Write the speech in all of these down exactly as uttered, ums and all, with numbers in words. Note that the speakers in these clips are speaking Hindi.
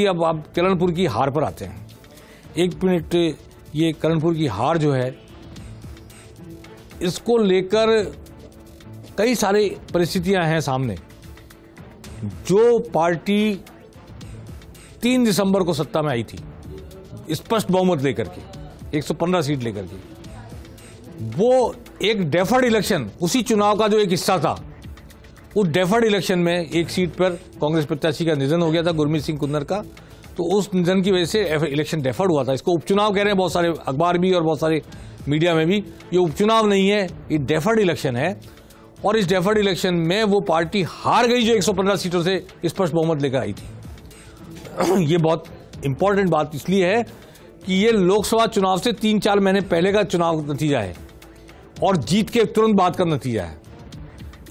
कि अब आप करणपुर की हार पर आते हैं। एक मिनट, ये करणपुर की हार जो है इसको लेकर कई सारी परिस्थितियां हैं सामने। जो पार्टी तीन दिसंबर को सत्ता में आई थी स्पष्ट बहुमत लेकर के एक सौ पंद्रह सीट लेकर के, वो एक डेफर्ड इलेक्शन, उसी चुनाव का जो एक हिस्सा था, उस डेफर्ड इलेक्शन में एक सीट पर कांग्रेस प्रत्याशी का निधन हो गया था, गुरमीत सिंह कुंदर का। तो उस निधन की वजह से इलेक्शन डेफर्ड हुआ था। इसको उपचुनाव कह रहे हैं बहुत सारे अखबार भी और बहुत सारे मीडिया में भी। ये उपचुनाव नहीं है, ये डेफर्ड इलेक्शन है। और इस डेफर्ड इलेक्शन में वो पार्टी हार गई जो एक सौ पंद्रह सीटों से स्पष्ट बहुमत लेकर आई थी। ये बहुत इंपॉर्टेंट बात इसलिए है कि ये लोकसभा चुनाव से तीन चार महीने पहले का चुनाव नतीजा है और जीत के तुरंत बाद का नतीजा है।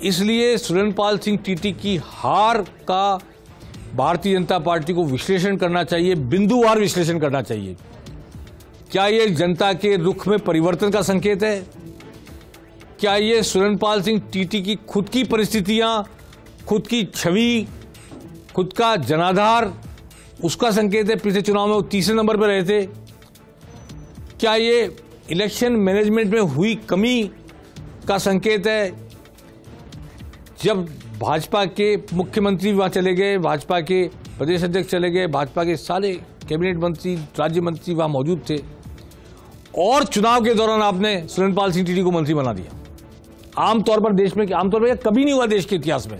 इसलिए सुरेंद्रपाल सिंह टीटी की हार का भारतीय जनता पार्टी को विश्लेषण करना चाहिए, बिंदुवार विश्लेषण करना चाहिए। क्या ये जनता के रुख में परिवर्तन का संकेत है? क्या ये सुरेंद्रपाल सिंह टीटी की खुद की परिस्थितियां, खुद की छवि, खुद का जनाधार, उसका संकेत है? पिछले चुनाव में वो तीसरे नंबर पर रहे थे। क्या ये इलेक्शन मैनेजमेंट में हुई कमी का संकेत है? जब भाजपा के मुख्यमंत्री वहाँ चले गए, भाजपा के प्रदेश अध्यक्ष चले गए, भाजपा के सारे कैबिनेट मंत्री, राज्य मंत्री वहाँ मौजूद थे और चुनाव के दौरान आपने सुरेंद्रपाल सिंह टीटी को मंत्री बना दिया। आमतौर पर देश में आमतौर पर कभी नहीं हुआ, देश के इतिहास में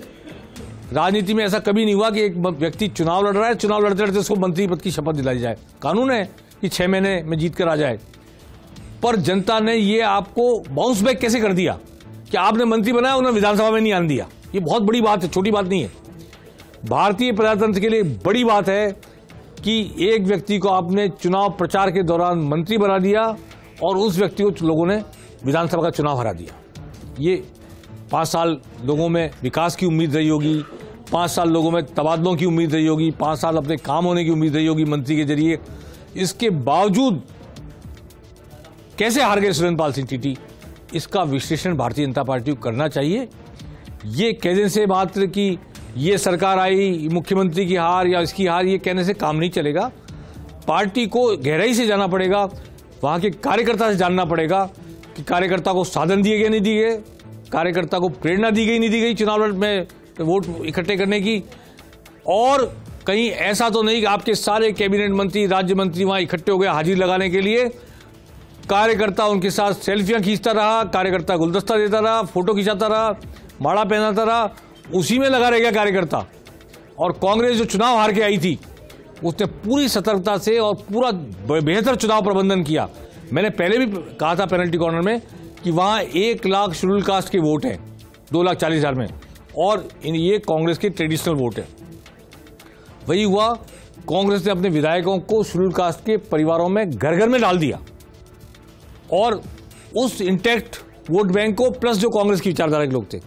राजनीति में ऐसा कभी नहीं हुआ कि एक व्यक्ति चुनाव लड़ रहा है, चुनाव लड़ते लड़ते उसको मंत्री पद की शपथ दिलाई जाए। कानून है कि छह महीने में जीत कर आ जाए, पर जनता ने ये आपको बाउंस बैक कैसे कर दिया कि आपने मंत्री बनाया, उन्हें विधानसभा में नहीं आने दिया। ये बहुत बड़ी बात है, छोटी बात नहीं है। भारतीय प्रजातंत्र के लिए बड़ी बात है कि एक व्यक्ति को आपने चुनाव प्रचार के दौरान मंत्री बना दिया और उस व्यक्ति को लोगों ने विधानसभा का चुनाव हरा दिया। ये पाँच साल लोगों में विकास की उम्मीद रही होगी, पाँच साल लोगों में तबादलों की उम्मीद रही होगी, पाँच साल अपने काम होने की उम्मीद रही होगी मंत्री के जरिए। इसके बावजूद कैसे हार गए सुरेंद्रपाल सिंह टीटी? इसका विश्लेषण भारतीय जनता पार्टी को करना चाहिए। ये कहने से मात्र कि ये सरकार आई, मुख्यमंत्री की हार या इसकी हार, ये कहने से काम नहीं चलेगा। पार्टी को गहराई से जाना पड़ेगा, वहाँ के कार्यकर्ता से जानना पड़ेगा कि कार्यकर्ता को साधन दिए गए नहीं दिए गए, कार्यकर्ता को प्रेरणा दी गई नहीं दी गई चुनाव में वोट इकट्ठे करने की। और कहीं ऐसा तो नहीं कि आपके सारे कैबिनेट मंत्री, राज्य मंत्री वहाँ इकट्ठे हो गए हाजिर लगाने के लिए, कार्यकर्ता उनके साथ सेल्फियां खींचता रहा, कार्यकर्ता गुलदस्ता देता रहा, फोटो खिंचाता रहा, माला पहनाता रहा, उसी में लगा रह गया कार्यकर्ता। और कांग्रेस जो चुनाव हार के आई थी उसने पूरी सतर्कता से और पूरा बेहतर चुनाव प्रबंधन किया। मैंने पहले भी कहा था पेनल्टी कॉर्नर में कि वहाँ एक लाख शेड्यूल कास्ट के वोट हैं दो लाख चालीस हज़ार में, और ये कांग्रेस के ट्रेडिशनल वोट हैं। वही हुआ, कांग्रेस ने अपने विधायकों को शेड्यूल कास्ट के परिवारों में घर घर में डाल दिया और उस इंटैक्ट वोट बैंक को प्लस जो कांग्रेस की विचारधारा के लोग थे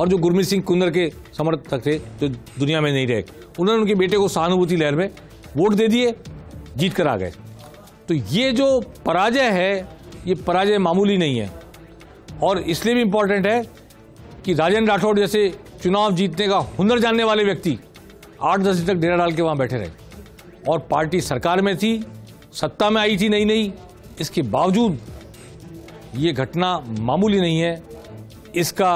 और जो गुरमीत सिंह कुंदर के समर्थक थे जो दुनिया में नहीं रहे, उन्होंने उनके बेटे को सहानुभूति लहर में वोट दे दिए, जीत कर आ गए। तो ये जो पराजय है, ये पराजय मामूली नहीं है और इसलिए भी इम्पॉर्टेंट है कि राजेन्द्र राठौड़ जैसे चुनाव जीतने का हुनर जानने वाले व्यक्ति आठ दस दिन तक डेरा डाल के वहाँ बैठे रहे और पार्टी सरकार में थी, सत्ता में आई थी नई नई, इसके बावजूद ये घटना मामूली नहीं है। इसका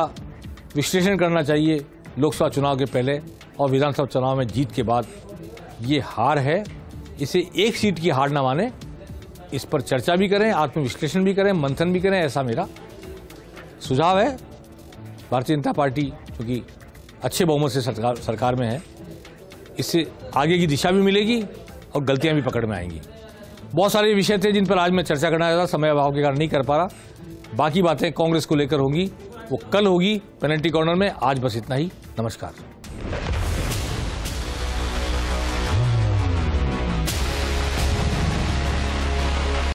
विश्लेषण करना चाहिए लोकसभा चुनाव के पहले और विधानसभा चुनाव में जीत के बाद। ये हार है, इसे एक सीट की हार ना माने, इस पर चर्चा भी करें, आत्मविश्लेषण भी करें, मंथन भी करें, ऐसा मेरा सुझाव है। भारतीय जनता पार्टी क्योंकि अच्छे बहुमत से सरकार सरकार में है, इससे आगे की दिशा भी मिलेगी और गलतियाँ भी पकड़ में आएंगी। बहुत सारे विषय थे जिन पर आज मैं चर्चा करना चाहता था, समय अभाव के कारण नहीं कर पा रहा। बाकी बातें कांग्रेस को लेकर होंगी, वो कल होगी पेनल्टी कॉर्नर में। आज बस इतना ही, नमस्कार।